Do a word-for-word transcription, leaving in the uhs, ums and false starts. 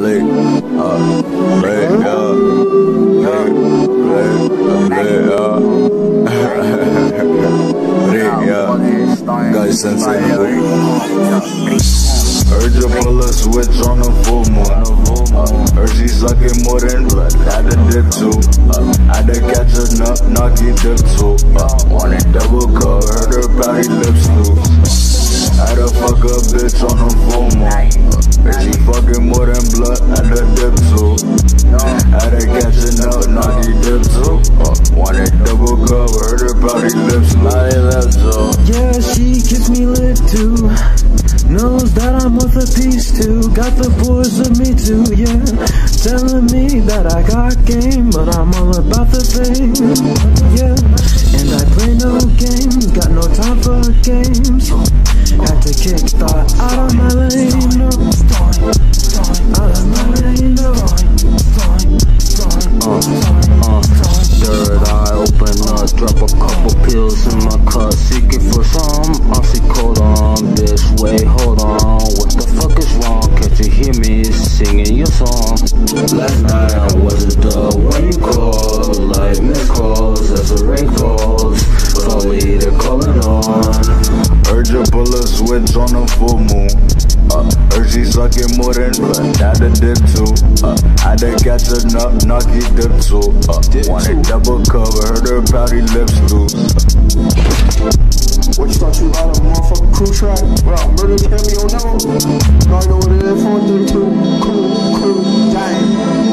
lick, uh, lick, uh, lick, lick, uh, lick, uh, guys, sense it, heard you pull a switch on the full moon, uh, heard she sucking more than blood, had a dip too, uh, had to catch a nut, knocky dip too, uh, want a double cup, heard her pouty lips loose. Had to fuck a bitch on the phone, man. Bitch, she fucking more than blood at the dip too. Had to catch it out, knock the dip too. Wanna double cup, heard her pouty lips, my lips too. Yeah, she kissed me lit too. Knows that I'm worth a piece too. Got the boys with me too, yeah. Telling me that I got game, but I'm all about the fame, yeah. And I play no games, got no time for games. Had to kick thought out of my lane, no. Out of my lane, no. Uh, uh, third eye open up, drop a couple pills in my cup, seeking for some oxycodone. This way, hold on, what the fuck is wrong? Can't you hear me singing your song? Last night I wasn't the one you called, like missed calls as the rain falls, but only they're calling on. Heard you pull a switch on a full moon. Uh, heard she sucking more than blood. Had a dip too. Uh, had to catch a nut, knocky dip too. Uh, wanted double cover, heard her pouty lips loose. What you thought you out of motherfucking crew track? Well, murder cameo, no. Now I know what it is, four thirty-two. Crew, crew, dang.